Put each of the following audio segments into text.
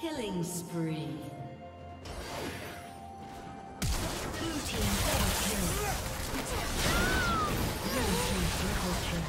Killing spree. Blue team double kill. Red team triple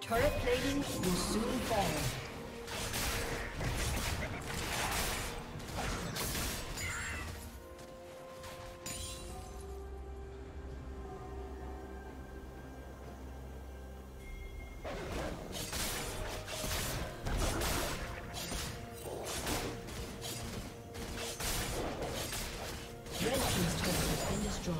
Turret plating will soon fall. Team's turret has been destroyed.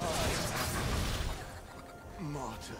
I am martyred.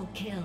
Double kill.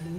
Blue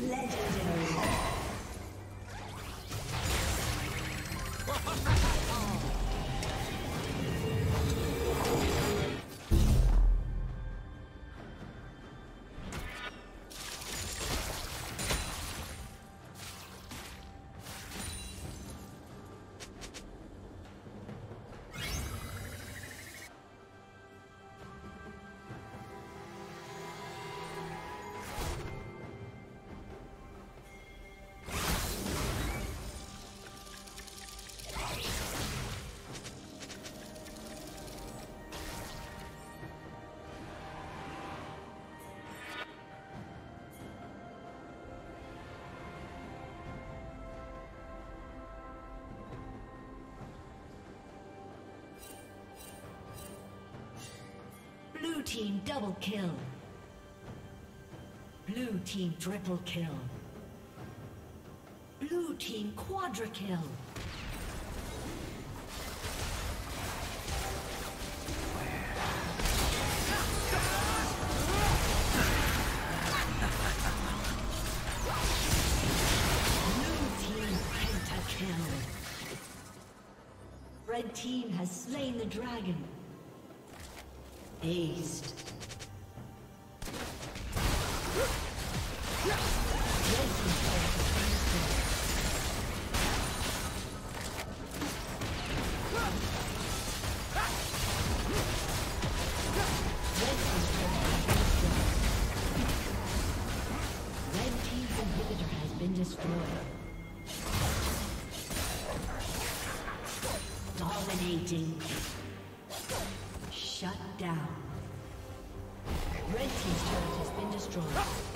Legendary. team double kill. Blue team triple kill. Blue team quadra kill. Red team has slain the dragon. Aced. Red team's inhibitor has been destroyed. Dominating. Shut down. Red team's turret has been destroyed.